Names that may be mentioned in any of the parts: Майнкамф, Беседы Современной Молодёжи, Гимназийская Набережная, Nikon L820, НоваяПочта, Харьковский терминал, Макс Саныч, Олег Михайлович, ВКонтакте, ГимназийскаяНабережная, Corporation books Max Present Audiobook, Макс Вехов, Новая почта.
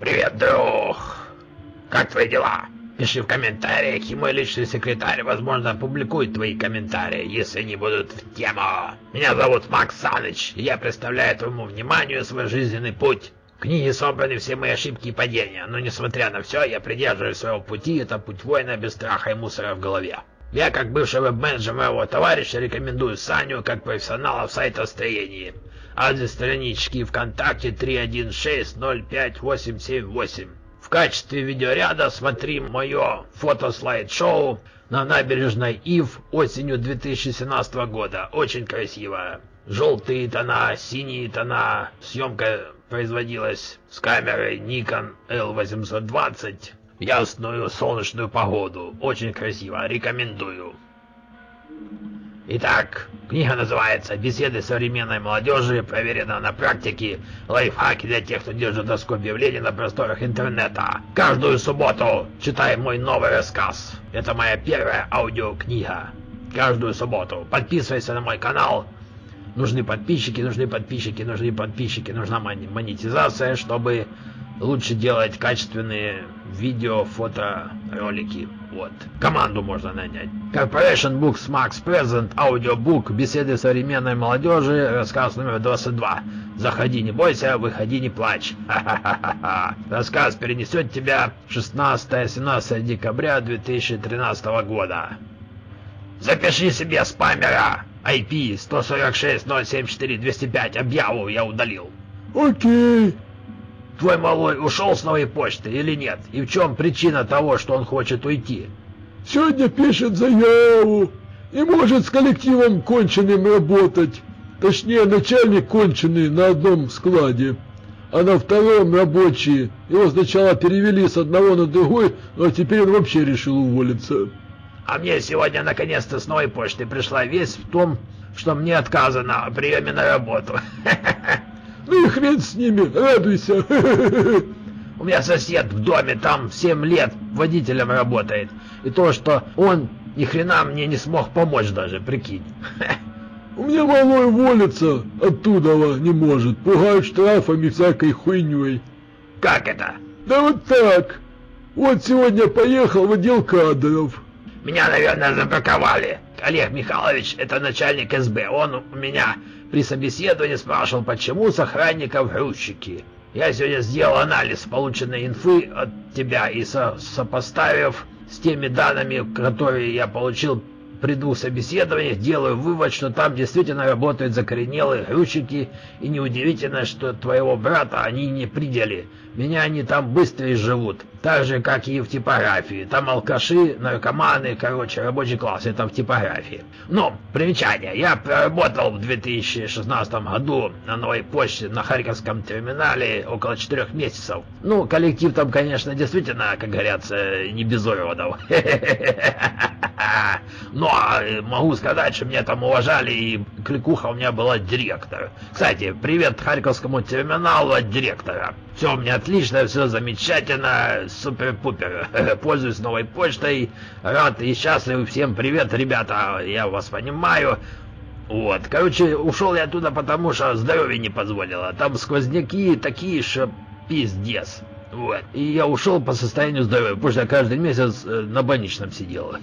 Привет, друг! Как твои дела? Пиши в комментариях, и мой личный секретарь, возможно, опубликует твои комментарии, если они будут в тему. Меня зовут Макс Саныч, и я представляю твоему вниманию свой жизненный путь. В книге собраны все мои ошибки и падения, но несмотря на все, я придерживаюсь своего пути, это путь воина без страха и мусора в голове. Я, как бывший веб-менеджер моего товарища, рекомендую Саню как профессионала в сайтостроении. Адрес странички ВКонтакте 316-05878. В качестве видеоряда смотри мое фото-слайд-шоу на набережной Ив осенью 2017 года. Очень красиво. Желтые тона, синие тона. Съемка производилась с камерой Nikon L820. Ясную солнечную погоду. Очень красиво. Рекомендую. Итак, книга называется «Беседы современной молодежи. Проверено на практике. Лайфхаки для тех, кто держит доску объявлений на просторах интернета». Каждую субботу читай мой новый рассказ. Это моя первая аудиокнига. Каждую субботу. Подписывайся на мой канал. Нужны подписчики, нужны подписчики, нужны подписчики. Нужна монетизация, чтобы... лучше делать качественные видео, фото, ролики. Вот. Команду можно нанять. Corporation books Max Present Audiobook. Беседы современной молодежи. Рассказ номер 22. Заходи, не бойся, выходи, не плачь. Ха-ха-ха-ха. Рассказ перенесет тебя 16-17 декабря 2013 года. Запиши себе спамера. IP 146-074-205. Объяву я удалил. Окей. Твой малой ушел с новой почты или нет? И в чем причина того, что он хочет уйти? Сегодня пишет заяву. Не может с коллективом конченым работать. Точнее, начальник конченый на одном складе, а на втором рабочие. Его сначала перевели с одного на другой, а теперь он вообще решил уволиться. А мне сегодня наконец-то с новой почты пришла весть в том, что мне отказано о приеме на работу. Ну и хрен с ними, радуйся. У меня сосед в доме, там 7 лет водителем работает. И то, что он ни хрена мне не смог помочь даже, прикинь. У меня малой уволиться оттуда не может. Пугают штрафами всякой хуйней. Как это? Да вот так. Вот сегодня поехал в отдел кадров. Меня, наверное, забраковали. Олег Михайлович, это начальник СБ. Он у меня... при собеседовании спрашивал, почему с охранников грузчики. Я сегодня сделал анализ полученной инфы от тебя и сопоставив с теми данными, которые я получил при 2 собеседованиях, делаю вывод, что там действительно работают закоренелые грузчики, и неудивительно, что твоего брата они не придели. Меня они там быстро живут, так же, как и в типографии. Там алкаши, наркоманы, короче, рабочий класс, это в типографии. Но, примечание, я проработал в 2016 году на новой почте на Харьковском терминале около 4 месяцев. Ну, коллектив там, конечно, действительно, как говорится, не без уродов. Но могу сказать, что меня там уважали, и кликуха у меня была директор. Кстати, привет Харьковскому терминалу от директора. Все у меня отлично, все замечательно, супер-пупер. Пользуюсь новой почтой, рад и счастлив. Всем привет, ребята, я вас понимаю. Вот, короче, ушел я оттуда, потому что здоровье не позволило. Там сквозняки такие, что пиздец. Вот. И я ушел по состоянию здоровья, потому что я каждый месяц на больничном сидел.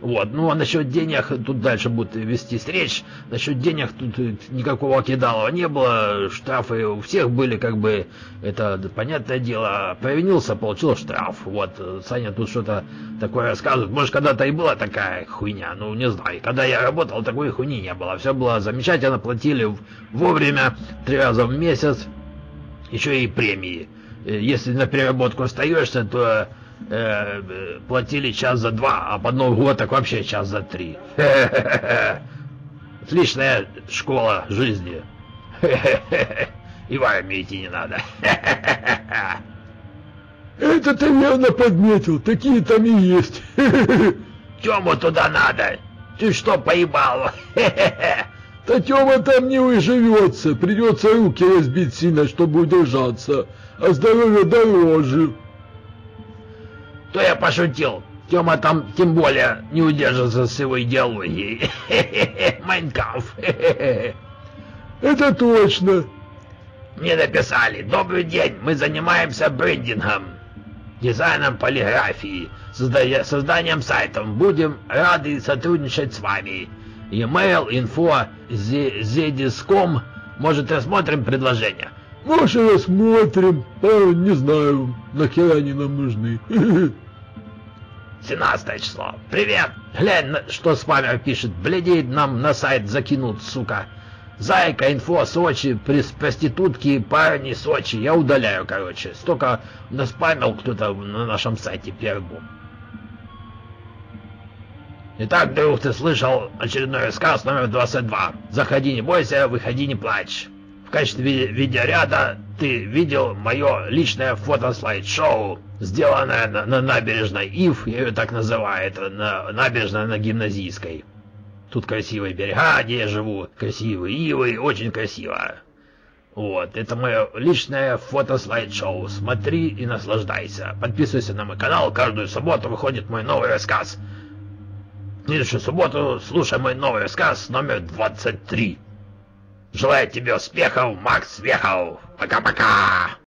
Вот. Ну а насчет денег, тут дальше будет вестись речь. Насчет денег тут никакого кидалова не было. Штрафы у всех были, как бы, это понятное дело. Провинился, получил штраф. Вот. Саня тут что-то такое рассказывает. Может, когда-то и была такая хуйня, ну не знаю. Когда я работал, такой хуйни не было. Все было замечательно, платили вовремя, 3 раза в месяц. Еще и премии. Если на переработку остаешься, то платили 1 за 2, а под Новый год так вообще 1 за 3. Отличная школа жизни. И в армию идти не надо. Это ты верно подметил, такие там и есть. Тему туда надо? Ты что, поебал? Да Тёма там не выживется, придется руки разбить сильно, чтобы удержаться. А здоровье дороже. То я пошутил. Тёма там тем более не удержится с его идеологией. Майнкамф. Это точно. Мне написали: «Добрый день, мы занимаемся брендингом, дизайном полиграфии, созданием сайтов. Будем рады сотрудничать с вами. E-mail info@zedis.com. Может, рассмотрим предложение?» «Может, рассмотрим. Не знаю, нахера они нам нужны». 17 число. «Привет. Глянь, что спамер пишет. Блядеет нам на сайт закинут, сука. Зайка, инфо, Сочи, проститутки, парни, Сочи». Я удаляю, короче. Столько наспамил кто-то на нашем сайте первому. «Итак, друг, ты слышал очередной рассказ номер 22. Заходи, не бойся, выходи, не плачь. В качестве видеоряда ты видел мое личное фото-слайд-шоу, сделанное на набережной Ив, я ее так называю, это набережная на Гимназийской. Тут красивые берега, где я живу, красивые ивы, очень красиво. Вот, это мое личное фото-слайд-шоу. Смотри и наслаждайся. Подписывайся на мой канал, каждую субботу выходит мой новый рассказ. В следующую субботу слушай мой новый рассказ номер 23. Желаю тебе успехов, Макс Вехов. Пока-пока!»